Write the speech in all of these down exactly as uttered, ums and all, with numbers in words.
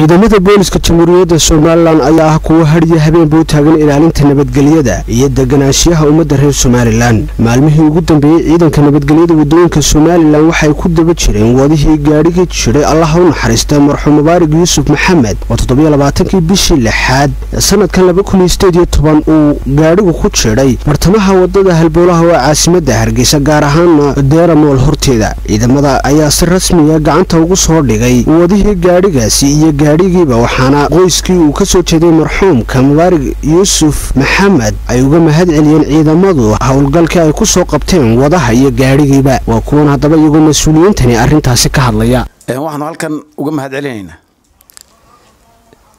ciidamada booliska jamhuuriyadda Somaliland ayaa kuwa hadhiya habeenbuu taagan ilaalinta nabadgelyada iyo deganaashiyaha ummadda reer Somaliland maalmihii ugu dambeeyay ciidanka nabadgelyada wadooyinka Somaliland waxay ku daba jireen wadihii gaariga jiray Allahu naxariista marxuum Mubaarak Yuusuf Maxamed oo toddoba iyo labaatanka bishii lixaad sanadka laba kun iyo siddeed iyo toban uu gaarigu ku jiray bartamaha wadada Halbowlaha ee caasimadda Hargeysa gaar ahaan Deera Mool horteeda ciidamada ayaa si rasmi ah gacanta ugu soo dhigay wadihii gaarigaasi iyo gaarigiiba waxaana qoyskii uu ka soo jeeday marxuumka Mubaarak Yuusuf Maxamed ay uga mahadceliyeen ciidamadu hawlgalka ay ku soo qabteen wadaha iyo gaarigiiba waa kuwan hadaba iyagu mas'uuliyiintani arrintaasi ka hadlaya ee waxaan halkan uga mahadcelinaynaa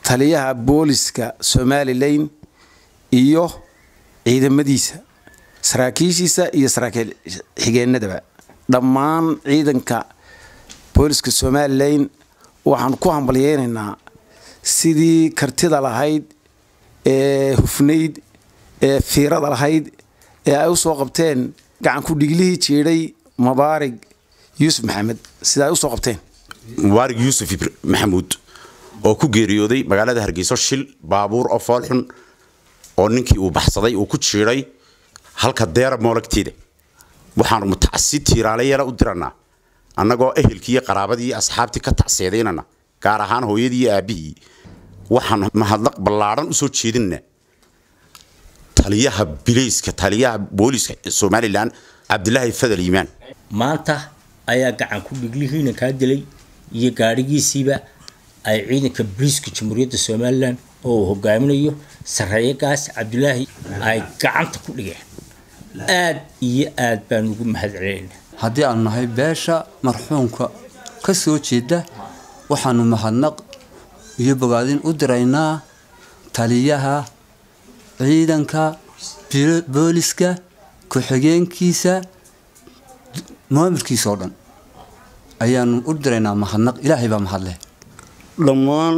taliyaha booliska Somaliland iyo ciidamadiisa saraakiishiisa iyo saraakiil xigeenadaba dhammaan ciidanka booliska Somaliland waxaan ku hambalyeynaa sidii kartida lahayd ee hufnayd ee fiirada lahayd ee ay soo qabteen gacan ku dhiglihii jiray Mubaarak Yuusuf Maxamed sida ay soo qabteen Mubaarak Yuusuf Maxamed oo ku geeriyooday magaalada Hargeysa shil baabuur oo foolxun oo ninkii uu baxsaday uu ku jiray halka Deera Moolagtiida waxaan mutacassid tiiraale yara u diranaa annagoo ehelkiiyo qaraabadii iyo asxaabtii ka tacseedeynana gaar ahaan hooyadii iyo aabihii waxaan mahadnaq ballaaran u soo jeedinaa taliyaha biliiska taliyaha booliska Somaliland Cabdillaahi Fadal Iimaan maanta ayaa gacan ku dhiglihiina ka dilay iyo gaarigiisiiba ay ciidanka biliiska jamhuuriyadda Somaliland oo hogaaminayo sarreeyagaas Cabdillaahi ay gacanta ku dhigeen aad iyo aad baan ugu mahadcelinaa haddii aan nahay beesha marxuumka ka soo jeeda waxaanu mahadnaq iyo bogaadin u diraynaa taliyaha ciidanka booliska ku xigeenkiisa maamirkiisa oo dhan ayaanu u diraynaa mahadnaq ilaahay baa mahad leh dhammaan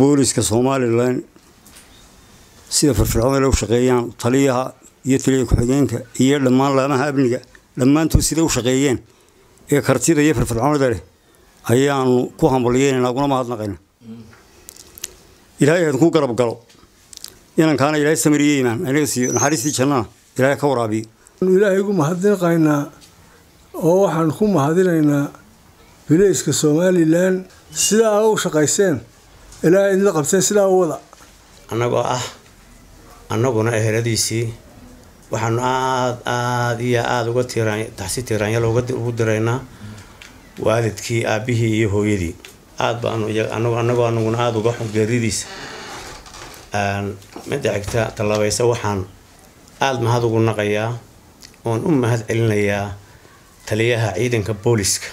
booliska Somaliland sida firfircoon loo shaqeeyaan taliyaha iyo taliyaha ku xigeenka iyo dhammaan laamaha amniga لما سيدي وشقيين إيه كارتيدا يفر في العمر داري أيام كوهم بليين أنا أقول ما هذا نقينا إلهي هتكون كرب قالوا يعني كان إلهي سمريين من إلهي سي نحرسي كنا إلهي كورابي إلهي يقوم هذا نقينا أو حنقوم هذا لنا بليس كسومالي لان سلا أو شقيسين إلهي إن لقبتين سلا أولا أنا بقى أنا بنا إهردي سي waxaan aad aad iyo aad uga tiiraan taxsiitiraan yar uga dirayna waalidkii aabihii iyo hooyadii aad baan anagu anagu anaguna aad uga xoggeeridiisa aan madacta talabaysa waxaan aad mahad ugu naqayaa oon u mahad celinayaa taliyaha ciidanka booliska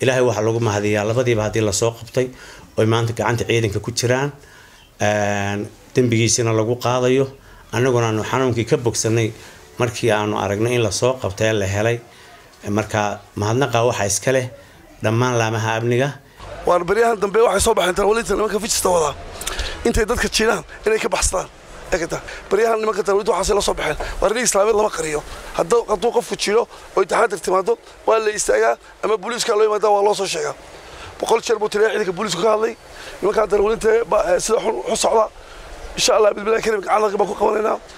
ilaahay waxa lagu mahadiyaa labadiiba hadii la soo qabtay oo maanta gacanta ciidanka ku jiraan aan dambigiisina lagu qaadayo anaguna aanu xanuunkii ka bogsanay markii aanu aragnay in la soo qabtay la helay marka mahadnaqa waxa iska leh dhammaan laamaha amniga waan baryahan dambe waxa soo baxay tawliidka nimanka fijista wada intay dadka jiraan inay ka baxsadaan eegta baryahan nimanka tawliid waxa la soo baxay warri islaamid laba qariyo haduu qaduu qofku jiro oo taxadir timaado waa la istaaga ama booliska loo yimaado waa loo soo sheega boqol jeer buu tiriyaa ciidanka booliska ka hadlay nimanka tawliidta sida xun u socda إن شاء الله بإذن الله كريم على غيبك وقوانينا.